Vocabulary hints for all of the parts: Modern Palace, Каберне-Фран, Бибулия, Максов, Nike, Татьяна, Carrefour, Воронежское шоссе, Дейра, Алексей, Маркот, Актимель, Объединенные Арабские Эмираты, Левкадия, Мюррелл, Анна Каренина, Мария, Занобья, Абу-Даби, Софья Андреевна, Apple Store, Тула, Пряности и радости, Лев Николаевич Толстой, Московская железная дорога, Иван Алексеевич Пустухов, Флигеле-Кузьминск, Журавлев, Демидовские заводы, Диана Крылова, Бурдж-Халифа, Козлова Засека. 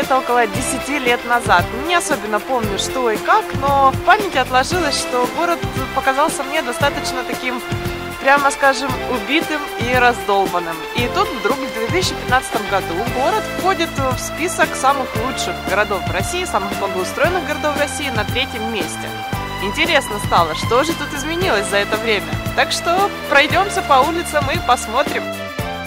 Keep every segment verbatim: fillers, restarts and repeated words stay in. где-то около десяти лет назад. Не особенно помню, что и как, но в памяти отложилось, что город показался мне достаточно таким, прямо скажем, убитым и раздолбанным. И тут вдруг в две тысячи пятнадцатом году город входит в список самых лучших городов России, самых благоустроенных городов России на третьем месте. Интересно стало, что же тут изменилось за это время. Так что пройдемся по улицам и посмотрим.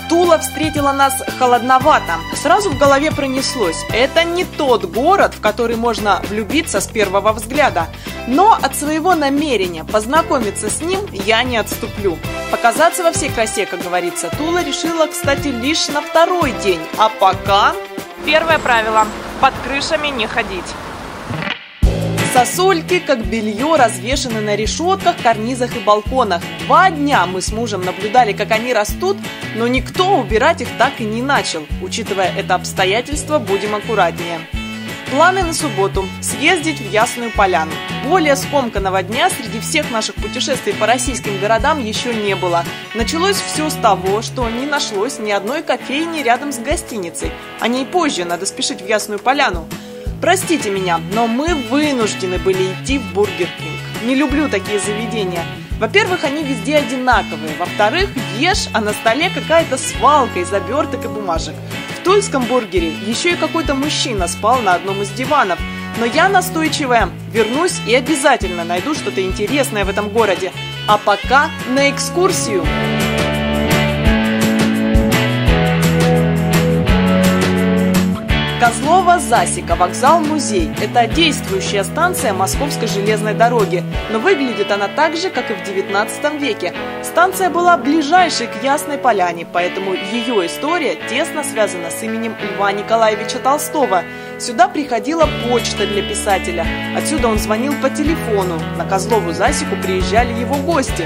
Тула встретила нас холодновато. Сразу в голове пронеслось: это не тот город, в который можно влюбиться с первого взгляда. Но от своего намерения познакомиться с ним я не отступлю. Показаться во всей красе, как говорится, Тула решила, кстати, лишь на второй день. А пока... Первое правило. Под крышами не ходить. Сосульки, как белье, развешаны на решетках, карнизах и балконах. Два дня мы с мужем наблюдали, как они растут, но никто убирать их так и не начал. Учитывая это обстоятельство, будем аккуратнее. Планы на субботу – съездить в Ясную Поляну. Более скомканного дня среди всех наших путешествий по российским городам еще не было. Началось все с того, что не нашлось ни одной кофейни рядом с гостиницей. О ней позже, надо спешить в Ясную Поляну. Простите меня, но мы вынуждены были идти в Бургер Кинг. Не люблю такие заведения. Во-первых, они везде одинаковые. Во-вторых, ешь, а на столе какая-то свалка из оберток и бумажек. В тульском бургере еще и какой-то мужчина спал на одном из диванов. Но я настойчивая. Вернусь и обязательно найду что-то интересное в этом городе. А пока на экскурсию. Козлова Засека, вокзал-музей. Это действующая станция Московской железной дороги, но выглядит она так же, как и в девятнадцатом веке. Станция была ближайшей к Ясной Поляне, поэтому ее история тесно связана с именем Льва Николаевича Толстого. Сюда приходила почта для писателя. Отсюда он звонил по телефону. На Козлову Засеку приезжали его гости.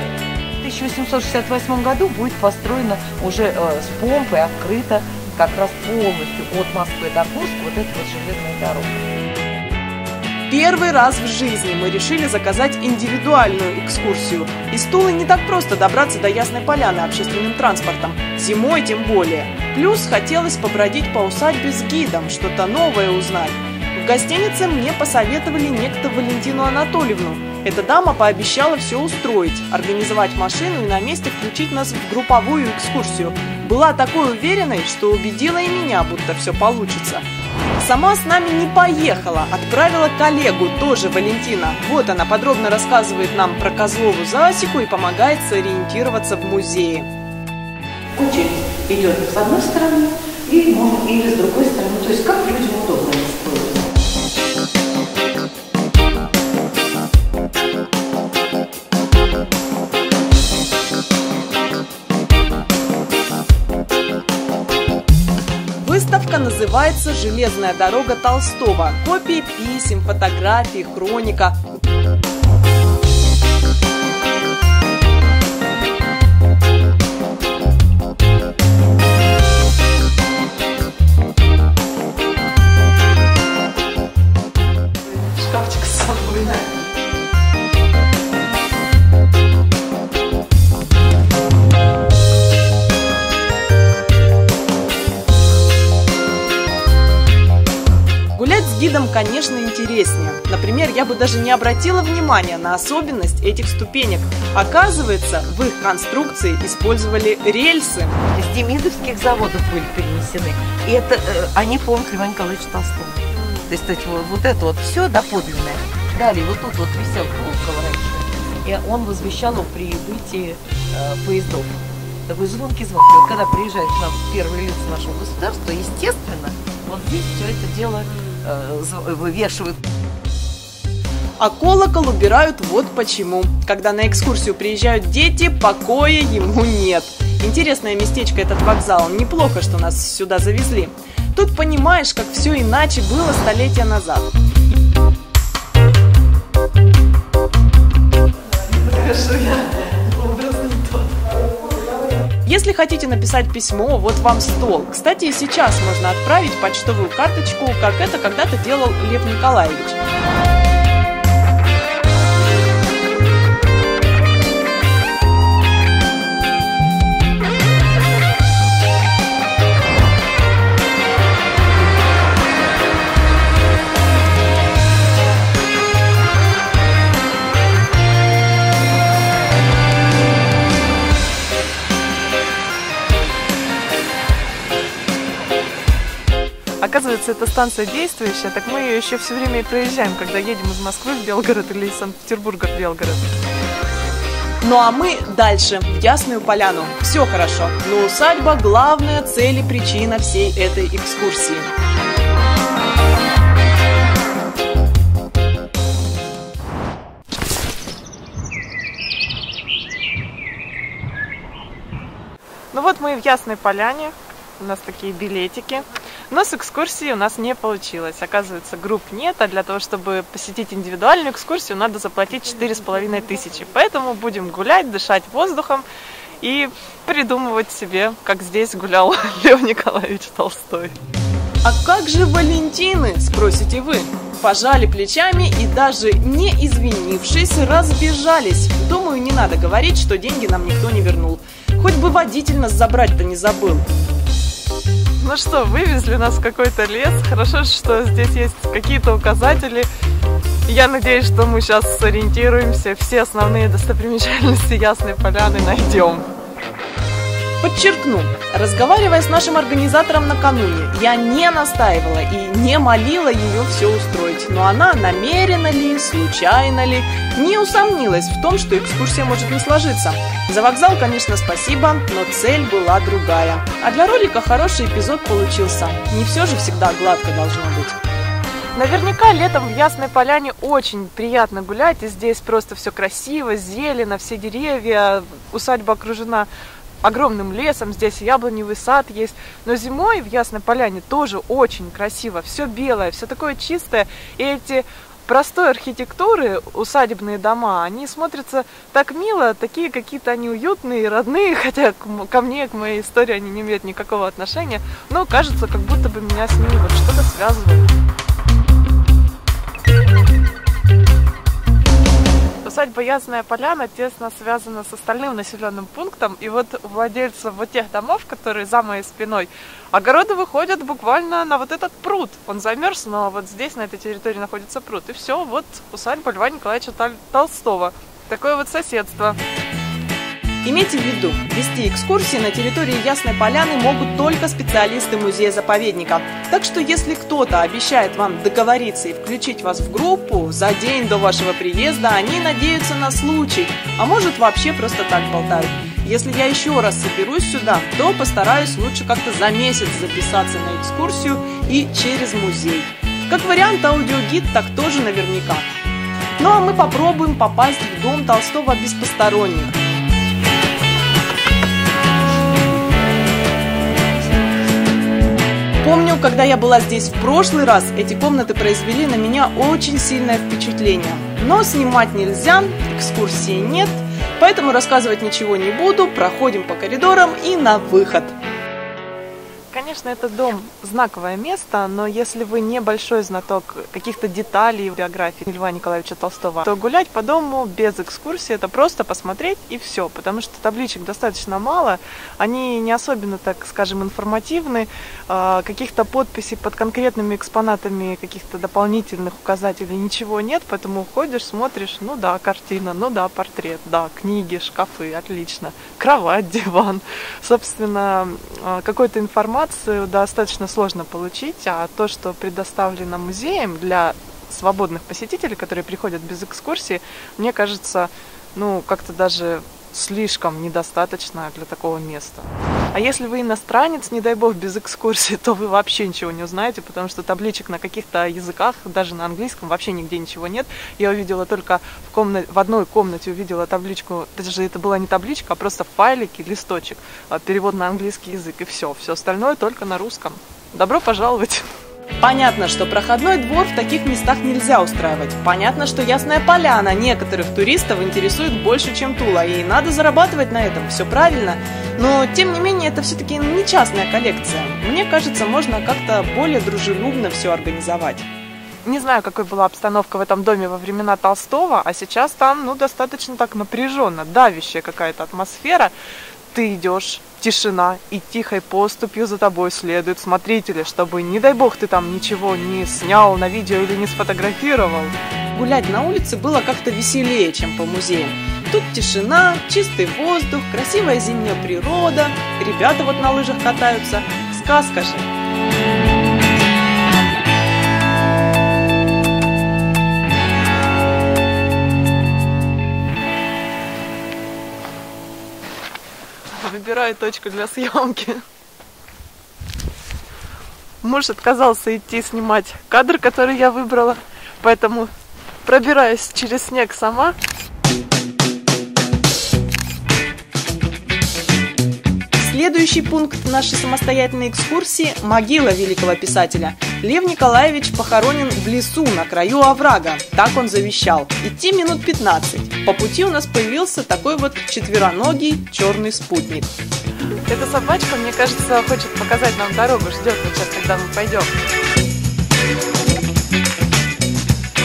В тысяча восемьсот шестьдесят восьмом году будет построена уже э, с помпой, открыта как раз полностью от Москвы до Курска вот эта вот железная дорога. Первый раз в жизни мы решили заказать индивидуальную экскурсию. Из Тулы не так просто добраться до Ясной Поляны общественным транспортом, зимой тем более. Плюс хотелось побродить по усадьбе с гидом, что-то новое узнать. В гостинице мне посоветовали некто Валентину Анатольевну. Эта дама пообещала все устроить, организовать машину и на месте включить нас в групповую экскурсию. Была такой уверенной, что убедила и меня, будто все получится. Сама с нами не поехала, отправила коллегу, тоже Валентина. Вот она подробно рассказывает нам про Козлову Засеку и помогает сориентироваться в музее. Очередь идет с одной стороны и, может, или с другой стороны, то есть как людям удобно. Выставка называется «Железная дорога Толстого». Копии писем, фотографии, хроника. Шкафчик с собой, да? Гидом, конечно, интереснее. Например, я бы даже не обратила внимания на особенность этих ступенек. Оказывается, в их конструкции использовали рельсы. Из Демидовских заводов были перенесены. И это э, они помнят Льва Николаевича Толстого. То есть, кстати, вот, вот это вот все доподлинное. Далее вот тут вот висел колокол раньше. И он возвещал о прибытии э, поездов. Такой звонкий звон. Вот когда приезжают к нам первые лица нашего государства, естественно, вот здесь все это дело вывешивают. А колокол убирают вот почему. Когда на экскурсию приезжают дети, покоя ему нет. Интересное местечко этот вокзал. Неплохо, что нас сюда завезли. Тут понимаешь, как все иначе было столетия назад. Если хотите написать письмо, вот вам стол. Кстати, и сейчас можно отправить почтовую карточку, как это когда-то делал Лев Николаевич. Оказывается, эта станция действующая, так мы ее еще все время и проезжаем, когда едем из Москвы в Белгород или из Санкт-Петербурга в Белгород. Ну а мы дальше, в Ясную Поляну. Все хорошо, но усадьба – главная цель и причина всей этой экскурсии. Ну вот мы и в Ясной Поляне, у нас такие билетики. Но с экскурсией у нас не получилось. Оказывается, групп нет, а для того, чтобы посетить индивидуальную экскурсию, надо заплатить четыре с половиной тысячи. Поэтому будем гулять, дышать воздухом и придумывать себе, как здесь гулял Лев Николаевич Толстой. А как же Валентины, спросите вы? Пожали плечами и даже не извинившись, разбежались. Думаю, не надо говорить, что деньги нам никто не вернул. Хоть бы водитель нас забрать-то не забыл. Ну что, вывезли нас в какой-то лес. Хорошо, что здесь есть какие-то указатели. Я надеюсь, что мы сейчас сориентируемся. Все основные достопримечательности Ясной Поляны найдем. Подчеркну, разговаривая с нашим организатором накануне, я не настаивала и не молила ее все устроить. Но она, намеренно ли, случайно ли, не усомнилась в том, что экскурсия может не сложиться. За вокзал, конечно, спасибо, но цель была другая. А для ролика хороший эпизод получился. Не все же всегда гладко должно быть. Наверняка летом в Ясной Поляне очень приятно гулять. И здесь просто все красиво, зелено, все деревья, усадьба окружена огромным лесом, здесь яблоневый сад есть. Но зимой в Ясной Поляне тоже очень красиво. Все белое, все такое чистое. И эти простой архитектуры, усадебные дома, они смотрятся так мило, такие какие-то они уютные, родные. Хотя ко мне, к моей истории они не имеют никакого отношения. Но кажется, как будто бы меня с ними вот что-то связывает. Усадьба Ясная Поляна тесно связана с остальным населенным пунктом. И вот у владельцев вот тех домов, которые за моей спиной, огороды выходят буквально на вот этот пруд. Он замерз, но вот здесь, на этой территории, находится пруд. И все, вот усадьба Льва Николаевича Толстого. Такое вот соседство. Имейте в виду, вести экскурсии на территории Ясной Поляны могут только специалисты музея-заповедника. Так что, если кто-то обещает вам договориться и включить вас в группу, за день до вашего приезда они надеются на случай, а может вообще просто так болтают. Если я еще раз соберусь сюда, то постараюсь лучше как-то за месяц записаться на экскурсию и через музей. Как вариант, аудиогид так тоже наверняка. Ну а мы попробуем попасть в дом Толстого без посторонних. Помню, когда я была здесь в прошлый раз, эти комнаты произвели на меня очень сильное впечатление. Но снимать нельзя, экскурсии нет, поэтому рассказывать ничего не буду, проходим по коридорам и на выход. Конечно, этот дом знаковое место, но если вы небольшой знаток каких-то деталей биографии Льва Николаевича Толстого, то гулять по дому без экскурсии — это просто посмотреть и все, потому что табличек достаточно мало, они не особенно, так скажем, информативны, каких-то подписей под конкретными экспонатами, каких-то дополнительных указателей ничего нет, поэтому ходишь, смотришь, ну да, картина, ну да, портрет, да, книги, шкафы, отлично, кровать, диван, собственно, какой-то информации достаточно сложно получить, а то, что предоставлено музеем для свободных посетителей, которые приходят без экскурсии, мне кажется, ну, как-то даже слишком недостаточно для такого места. А если вы иностранец, не дай бог, без экскурсии, то вы вообще ничего не узнаете, потому что табличек на каких-то языках, даже на английском, вообще нигде ничего нет. Я увидела только в, комна... в одной комнате увидела табличку, даже это была не табличка, а просто файлики, листочек, перевод на английский язык, и все. Все остальное только на русском. Добро пожаловать! Понятно, что проходной двор в таких местах нельзя устраивать. Понятно, что Ясная Поляна некоторых туристов интересует больше, чем Тула. И надо зарабатывать на этом, все правильно. Но, тем не менее, это все-таки не частная коллекция. Мне кажется, можно как-то более дружелюбно все организовать. Не знаю, какой была обстановка в этом доме во времена Толстого, а сейчас там, ну, достаточно так напряженно, давящая какая-то атмосфера. Ты идешь, тишина, и тихой поступью за тобой следуют смотрители, чтобы, не дай бог, ты там ничего не снял на видео или не сфотографировал. Гулять на улице было как-то веселее, чем по музеям. Тут тишина, чистый воздух, красивая зимняя природа, ребята вот на лыжах катаются. Сказка же! выбираю точку для съемки. Муж отказался идти снимать кадр, который я выбрала, поэтому пробираюсь через снег сама. Следующий пункт нашей самостоятельной экскурсии – могила великого писателя. Лев Николаевич похоронен в лесу на краю оврага, так он завещал. Идти минут пятнадцать. По пути у нас появился такой вот четвероногий черный спутник. Эта собачка, мне кажется, хочет показать нам дорогу, ждет вот сейчас, когда мы пойдем.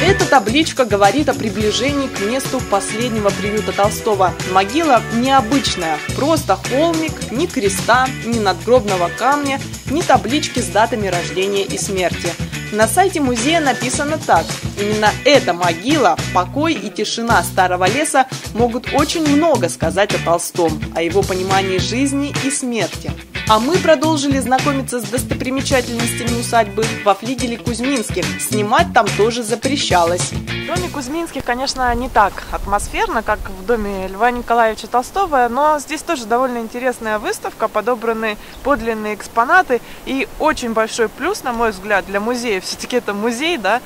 Эта табличка говорит о приближении к месту последнего приюта Толстого. Могила необычная, просто холмик, ни креста, ни надгробного камня, ни таблички с датами рождения и смерти. На сайте музея написано так. Именно эта могила, покой и тишина старого леса могут очень много сказать о Толстом, о его понимании жизни и смерти. А мы продолжили знакомиться с достопримечательностями усадьбы во Флигеле-Кузьминске. Снимать там тоже запрещалось. В доме Кузьминских, конечно, не так атмосферно, как в доме Льва Николаевича Толстого, но здесь тоже довольно интересная выставка, подобраны подлинные экспонаты. И очень большой плюс, на мой взгляд, для музея, все-таки это музей, да,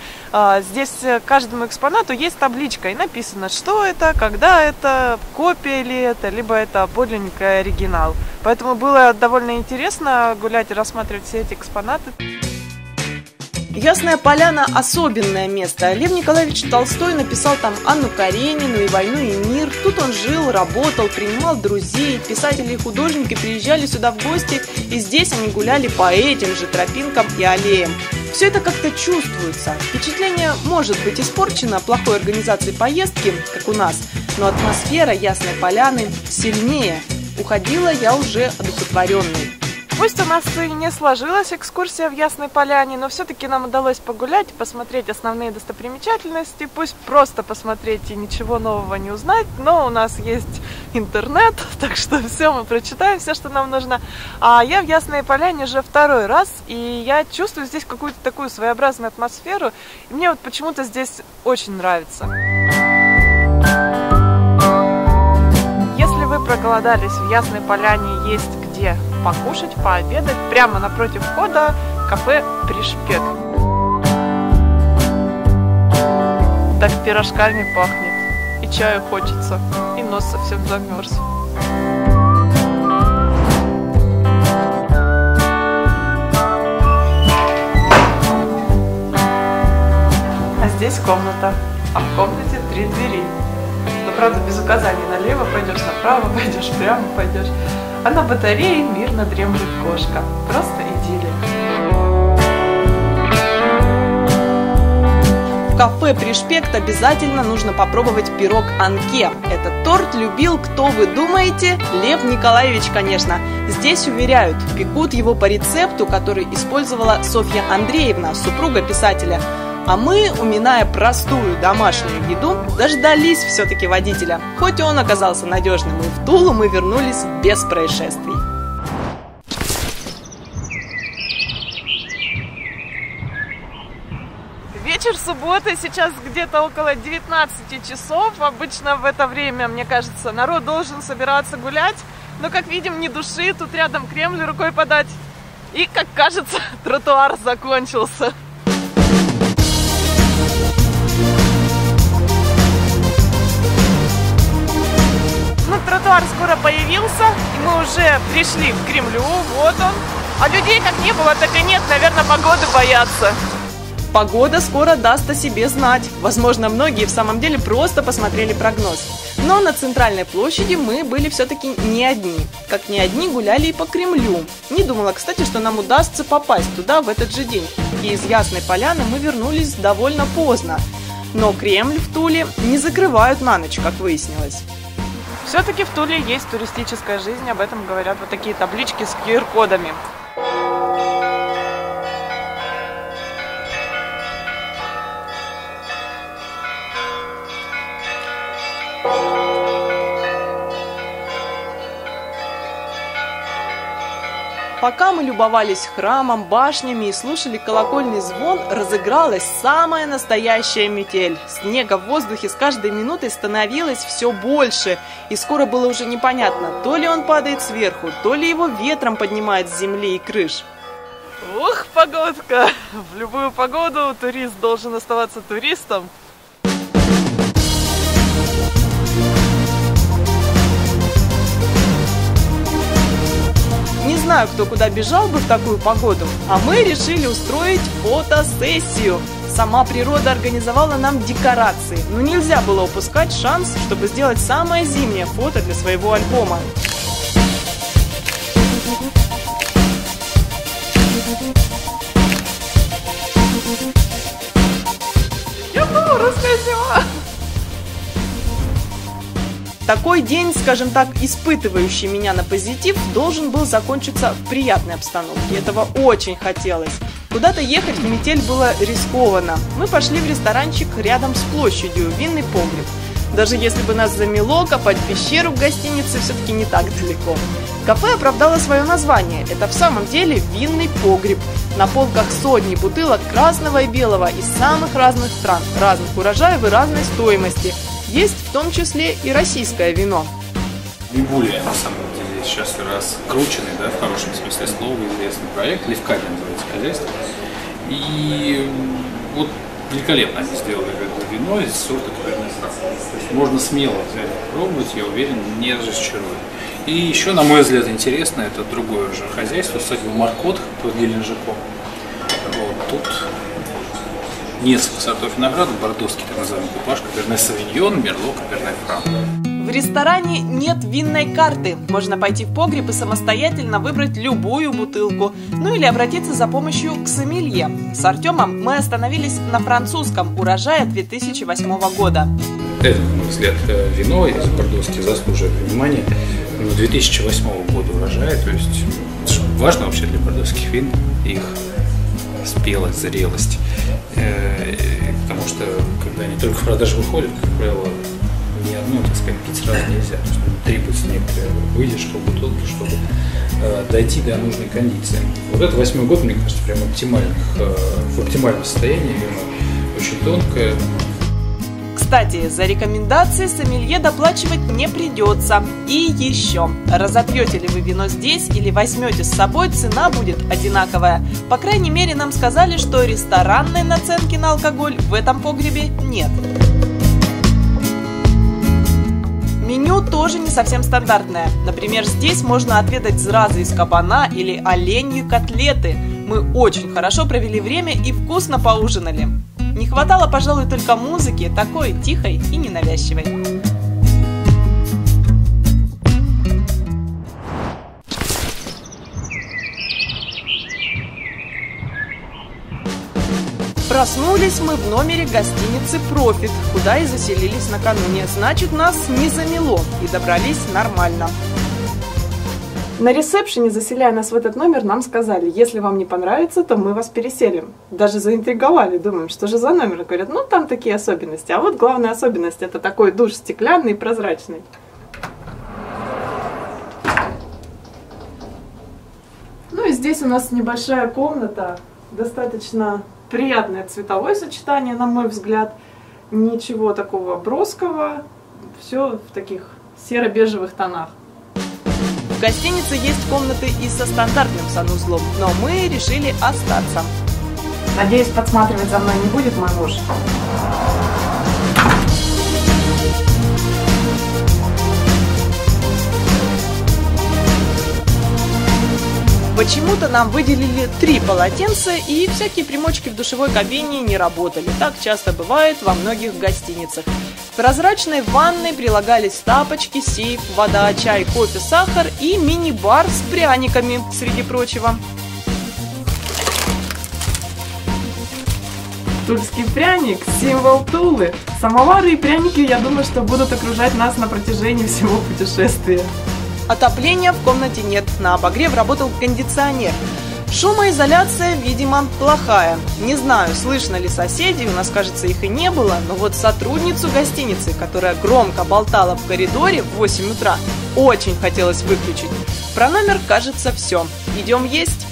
здесь каждому экспонату есть табличка и написано, что это, когда это, копия ли это, либо это подлинник и оригинал. Поэтому было довольно интересно гулять и рассматривать все эти экспонаты. Ясная Поляна – особенное место. Лев Николаевич Толстой написал там Анну Каренину и «Войну и мир». Тут он жил, работал, принимал друзей. Писатели и художники приезжали сюда в гости, и здесь они гуляли по этим же тропинкам и аллеям. Все это как-то чувствуется. Впечатление может быть испорчено плохой организацией поездки, как у нас, но атмосфера Ясной Поляны сильнее. Уходила я уже одухотворенной. Пусть у нас и не сложилась экскурсия в Ясной Поляне, но все-таки нам удалось погулять, посмотреть основные достопримечательности, пусть просто посмотреть и ничего нового не узнать, но у нас есть интернет, так что все мы прочитаем, все, что нам нужно. А я в Ясной Поляне уже второй раз, и я чувствую здесь какую-то такую своеобразную атмосферу, и мне вот почему-то здесь очень нравится. Вы проголодались, в Ясной Поляне есть где покушать, пообедать. Прямо напротив входа кафе «Пришпек». Так пирожками пахнет, и чаю хочется, и нос совсем замерз. А здесь комната, а в комнате три двери. Правда, без указаний налево пойдешь, направо пойдешь, прямо пойдешь. А на батарее мирно дремлет кошка. Просто идиллия. В кафе «Пришпект» обязательно нужно попробовать пирог анке. Этот торт любил, кто вы думаете? Лев Николаевич, конечно. Здесь, уверяют, пекут его по рецепту, который использовала Софья Андреевна, супруга писателя. А мы, уминая простую домашнюю еду, дождались все-таки водителя. Хоть он оказался надежным, и в Тулу мы вернулись без происшествий. Вечер субботы, сейчас где-то около девятнадцати часов. Обычно в это время, мне кажется, народ должен собираться гулять. Но, как видим, ни души, тут рядом Кремль рукой подать. И, как кажется, тротуар закончился. Тротуар скоро появился, и мы уже пришли к Кремлю, вот он. А людей как не было, так и нет, наверное, погоды боятся. Погода скоро даст о себе знать. Возможно, многие в самом деле просто посмотрели прогноз. Но на центральной площади мы были все-таки не одни. Как не одни гуляли и по Кремлю. Не думала, кстати, что нам удастся попасть туда в этот же день. И из Ясной Поляны мы вернулись довольно поздно. Но Кремль в Туле не закрывают на ночь, как выяснилось. Все-таки в Туле есть туристическая жизнь, об этом говорят вот такие таблички с ку эр кодами. пока мы любовались храмом, башнями и слушали колокольный звон, разыгралась самая настоящая метель. Снега в воздухе с каждой минутой становилось все больше, и скоро было уже непонятно, то ли он падает сверху, то ли его ветром поднимает с земли и крыш. Ух, погодка! В любую погоду турист должен оставаться туристом. Не знаю, кто куда бежал бы в такую погоду, а мы решили устроить фотосессию. Сама природа организовала нам декорации, но нельзя было упускать шанс, чтобы сделать самое зимнее фото для своего альбома. Ю-ху, русская зима! Такой день, скажем так, испытывающий меня на позитив, должен был закончиться в приятной обстановке. Этого очень хотелось. Куда-то ехать в метель было рискованно. Мы пошли в ресторанчик рядом с площадью, винный погреб. Даже если бы нас замело, копать пещеру в гостинице все-таки не так далеко. Кафе оправдало свое название. Это в самом деле винный погреб. На полках сотни бутылок красного и белого из самых разных стран, разных урожаев и разной стоимости. Есть в том числе и российское вино. Бибулия, на самом деле, сейчас раскрученный, да, в хорошем смысле слова, известный проект. Левкадия называется хозяйство. И вот великолепно они сделали это вино из сорта Кобернет-Савиньон. Можно смело взять и пробовать, я уверен, не разочарует. И еще, на мой взгляд, интересно, это другое же хозяйство, усадьба Маркот под Геленджиком. Вот тут несколько сортов винограда, бордовский так называемый купаж, Кобернет-Савиньон, Мерло, Каберне-Фран. В ресторане нет винной карты. Можно пойти в погреб и самостоятельно выбрать любую бутылку. Ну или обратиться за помощью к сомелье. С Артемом мы остановились на французском урожае две тысячи восьмого года. Это, на мой взгляд, вино из бордовских заслуживает внимания. две тысячи восьмого года урожая, то есть важно вообще для бордовских вин их спелость, зрелость. Потому что когда они только в продажу выходят, как правило, ни одну, так сказать, пить сразу нельзя. Требуется некоторая выдержка в бутылке, чтобы э, дойти до нужной кондиции. Вот это восьмой год, мне кажется, прям оптимальных, э, в оптимальном состоянии, вино очень тонкое. Кстати, за рекомендации сомелье доплачивать не придется. И еще, разопьете ли вы вино здесь или возьмете с собой, цена будет одинаковая. По крайней мере, нам сказали, что ресторанной наценки на алкоголь в этом погребе нет. Меню тоже не совсем стандартное. Например, здесь можно отведать зразы из кабана или оленьи котлеты. Мы очень хорошо провели время и вкусно поужинали. Не хватало, пожалуй, только музыки, такой тихой и ненавязчивой. Проснулись мы в номере гостиницы «Профит», куда и заселились накануне. Значит, нас не замело и добрались нормально. На ресепшене, заселяя нас в этот номер, нам сказали, если вам не понравится, то мы вас переселим. Даже заинтриговали, думаем, что же за номер. Говорят, ну там такие особенности. А вот главная особенность – это такой душ стеклянный и прозрачный. Ну и здесь у нас небольшая комната, достаточно приятное цветовое сочетание, на мой взгляд. Ничего такого броского, все в таких серо-бежевых тонах. В гостинице есть комнаты и со стандартным санузлом, но мы решили остаться. Надеюсь, подсматривать за мной не будет мой муж. Почему-то нам выделили три полотенца, и всякие примочки в душевой кабине не работали. Так часто бывает во многих гостиницах. В прозрачной ванной прилагались тапочки, сейф, вода, чай, кофе, сахар и мини-бар с пряниками, среди прочего. Тульский пряник – символ Тулы. Самовары и пряники, я думаю, что будут окружать нас на протяжении всего путешествия. Отопления в комнате нет, на обогрев работал кондиционер. Шумоизоляция, видимо, плохая. Не знаю, слышно ли соседей, у нас, кажется, их и не было, но вот сотрудницу гостиницы, которая громко болтала в коридоре в восемь утра, очень хотелось выключить. Про номер, кажется, все. Идем есть.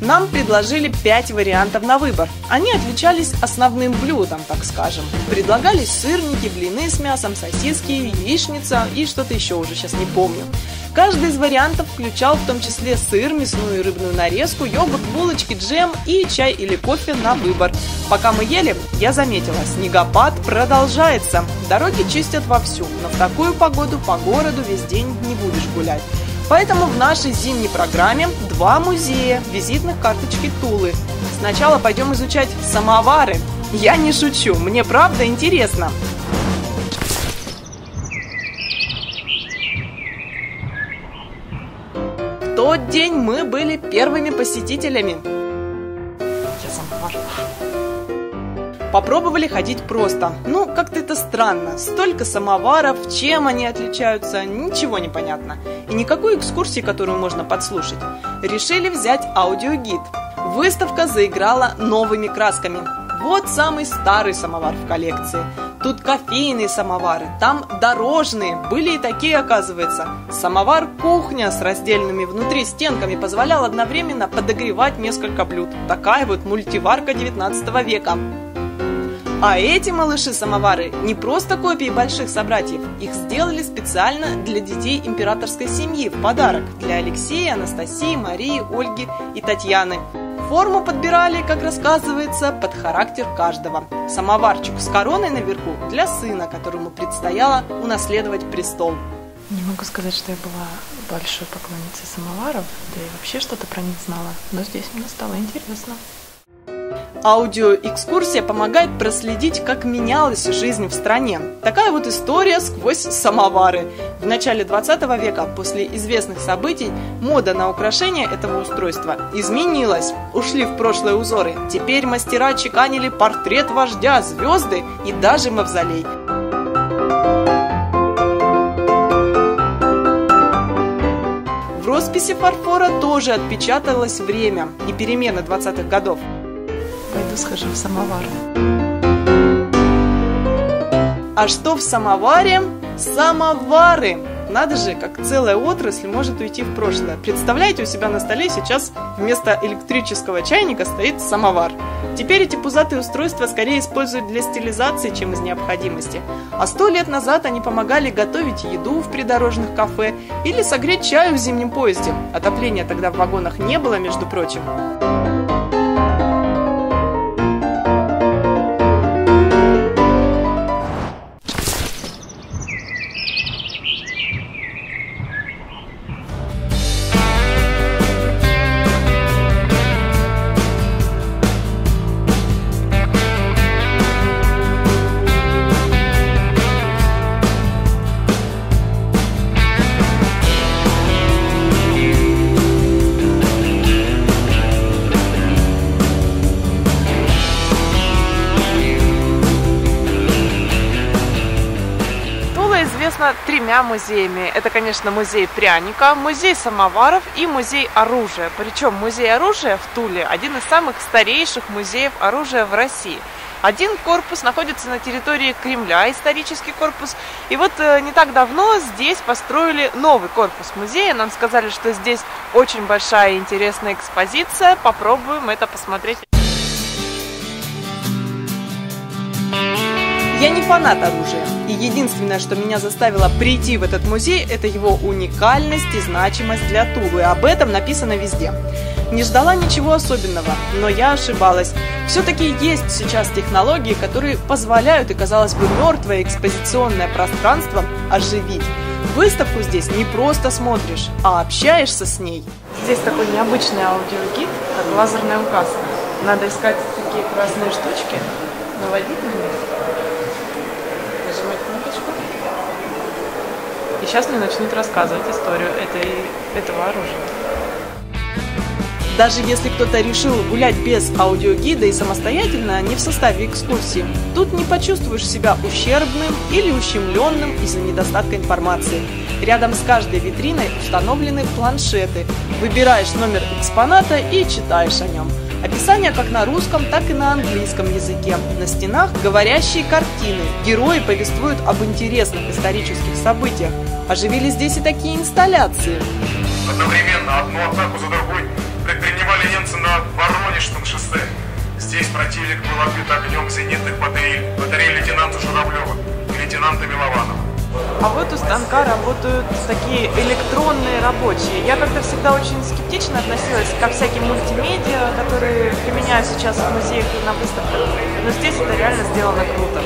Нам предложили пять вариантов на выбор. Они отличались основным блюдом, так скажем. Предлагались сырники, блины с мясом, сосиски, яичница и что-то еще, уже сейчас не помню. Каждый из вариантов включал в том числе сыр, мясную и рыбную нарезку, йогурт, булочки, джем и чай или кофе на выбор. Пока мы ели, я заметила, снегопад продолжается. Дороги чистят вовсю, но в такую погоду по городу весь день не будешь гулять. Поэтому в нашей зимней программе два музея визитных карточки Тулы. Сначала пойдем изучать самовары. Я не шучу, мне правда интересно. В тот день мы были первыми посетителями. Попробовали ходить просто. Ну, как-то это странно. Столько самоваров, чем они отличаются, ничего не понятно. И никакой экскурсии, которую можно подслушать. Решили взять аудиогид. Выставка заиграла новыми красками. Вот самый старый самовар в коллекции. Тут кофейные самовары, там дорожные. Были и такие, оказывается. Самовар-кухня с раздельными внутри стенками позволял одновременно подогревать несколько блюд. Такая вот мультиварка девятнадцатого века. А эти малыши-самовары не просто копии больших собратьев. Их сделали специально для детей императорской семьи в подарок. Для Алексея, Анастасии, Марии, Ольги и Татьяны. Форму подбирали, как рассказывается, под характер каждого. Самоварчик с короной наверху для сына, которому предстояло унаследовать престол. Не могу сказать, что я была большой поклонницей самоваров, да и вообще что-то про них знала. Но здесь мне стало интересно. Аудиоэкскурсия помогает проследить, как менялась жизнь в стране. Такая вот история сквозь самовары. В начале двадцатого века, после известных событий, мода на украшение этого устройства изменилась. Ушли в прошлые узоры. Теперь мастера чеканили портрет вождя, звезды и даже мавзолей. В росписи фарфора тоже отпечаталось время и перемены двадцатых годов. Пойду схожу в самовар. А что в самоваре? Самовары! Надо же, как целая отрасль может уйти в прошлое. Представляете, у себя на столе сейчас вместо электрического чайника стоит самовар. Теперь эти пузатые устройства скорее используют для стилизации, чем из необходимости. А сто лет назад они помогали готовить еду в придорожных кафе или согреть чаю в зимнем поезде. Отопления тогда в вагонах не было, между прочим. Тремя музеями. Это, конечно, музей пряника, музей самоваров и музей оружия. Причем музей оружия в Туле один из самых старейших музеев оружия в России. Один корпус находится на территории Кремля, исторический корпус. И вот не так давно здесь построили новый корпус музея. Нам сказали, что здесь очень большая и интересная экспозиция. Попробуем это посмотреть. Я не фанат оружия, и единственное, что меня заставило прийти в этот музей, это его уникальность и значимость для Тулы. Об этом написано везде. Не ждала ничего особенного, но я ошибалась. Все-таки есть сейчас технологии, которые позволяют и, казалось бы, мертвое экспозиционное пространство оживить. Выставку здесь не просто смотришь, а общаешься с ней. Здесь такой необычный аудиогид, как лазерная указка. Надо искать такие красные штучки, наводить на них. И сейчас мне начнут рассказывать историю этой, этого оружия. Даже если кто-то решил гулять без аудиогида и самостоятельно, не в составе экскурсии, тут не почувствуешь себя ущербным или ущемленным из-за недостатка информации. Рядом с каждой витриной установлены планшеты. Выбираешь номер экспоната и читаешь о нем. Описание как на русском, так и на английском языке. На стенах говорящие картины. Герои повествуют об интересных исторических событиях. Оживили здесь и такие инсталляции. Одновременно одну атаку за другой предпринимали немцы на Воронежском шоссе. Здесь противник был отбит огнем зенитных батарей, батарей лейтенанта Журавлева и лейтенанта Миловалова. А вот у станка работают такие электронные рабочие. Я как-то всегда очень скептично относилась ко всяким мультимедиа, которые применяют сейчас в музеях и на выставках. Но здесь это реально сделано круто.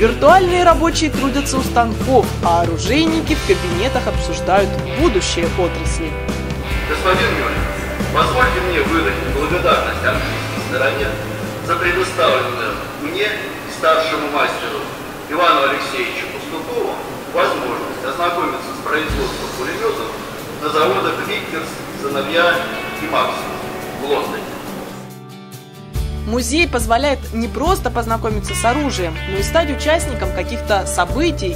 Виртуальные рабочие трудятся у станков, а оружейники в кабинетах обсуждают будущее отрасли. Господин Мюррелл, позвольте мне выразить благодарность английской стороне за предоставленную мне и старшему мастеру Ивану Алексеевичу Пустухову возможность ознакомиться с производством пулеметов на заводах Виктерс, Занобья и Максов в Лондоне. Музей позволяет не просто познакомиться с оружием, но и стать участником каких-то событий.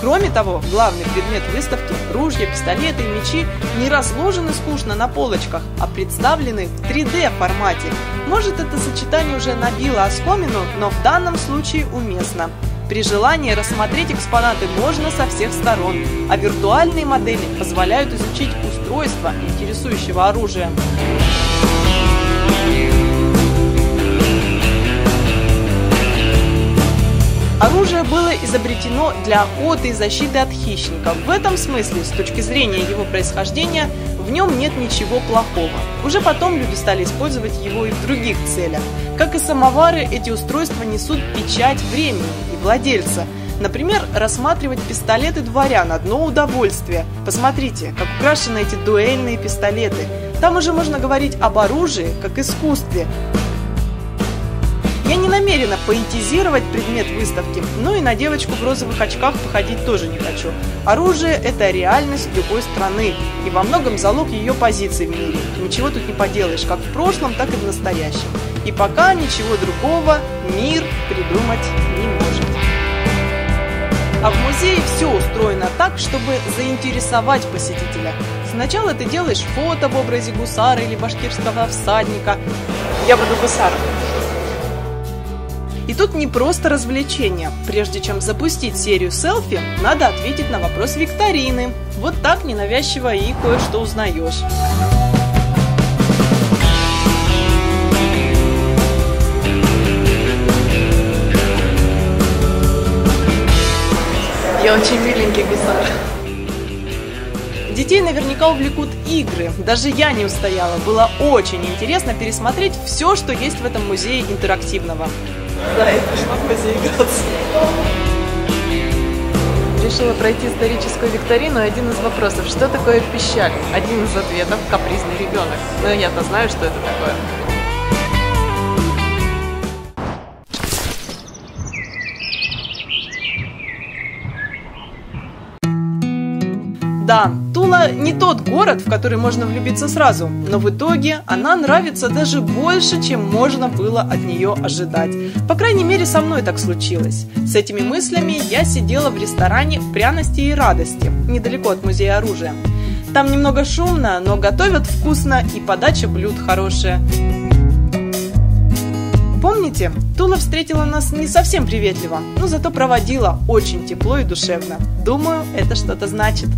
Кроме того, главный предмет выставки – ружья, пистолеты и мечи – не разложены скучно на полочках, а представлены в три дэ формате. Может, это сочетание уже набило оскомину, но в данном случае уместно. При желании рассмотреть экспонаты можно со всех сторон, а виртуальные модели позволяют изучить устройство интересующего оружия. Оружие было изобретено для охоты и защиты от хищников. В этом смысле, с точки зрения его происхождения, в нем нет ничего плохого. Уже потом люди стали использовать его и в других целях. Как и самовары, эти устройства несут печать времени и владельца. Например, рассматривать пистолеты дворян – одно удовольствие. Посмотрите, как украшены эти дуэльные пистолеты. Там уже можно говорить об оружии как искусстве. Я не намерена поэтизировать предмет выставки, но и на девочку в розовых очках походить тоже не хочу. Оружие – это реальность любой страны и во многом залог ее позиции в мире. Ничего тут не поделаешь, как в прошлом, так и в настоящем. И пока ничего другого мир придумать не может. А в музее все устроено так, чтобы заинтересовать посетителя. Сначала ты делаешь фото в образе гусара или башкирского всадника. Я буду гусаром. И тут не просто развлечение. Прежде чем запустить серию селфи, надо ответить на вопрос викторины. Вот так ненавязчиво и кое-что узнаешь. Я очень миленький гусар. Детей наверняка увлекут игры. Даже я не устояла. Было очень интересно пересмотреть все, что есть в этом музее интерактивного. Да, я пришла в музей играться. Решила пройти историческую викторину. Один из вопросов, что такое пищаль? Один из ответов, капризный ребенок. Но я-то знаю, что это такое. Да, Тула не тот город, в который можно влюбиться сразу, но в итоге она нравится даже больше, чем можно было от нее ожидать. По крайней мере, со мной так случилось. С этими мыслями я сидела в ресторане «Пряности и радости», недалеко от музея оружия. Там немного шумно, но готовят вкусно и подача блюд хорошая. Помните, Тула встретила нас не совсем приветливо, но зато проводила очень тепло и душевно. Думаю, это что-то значит.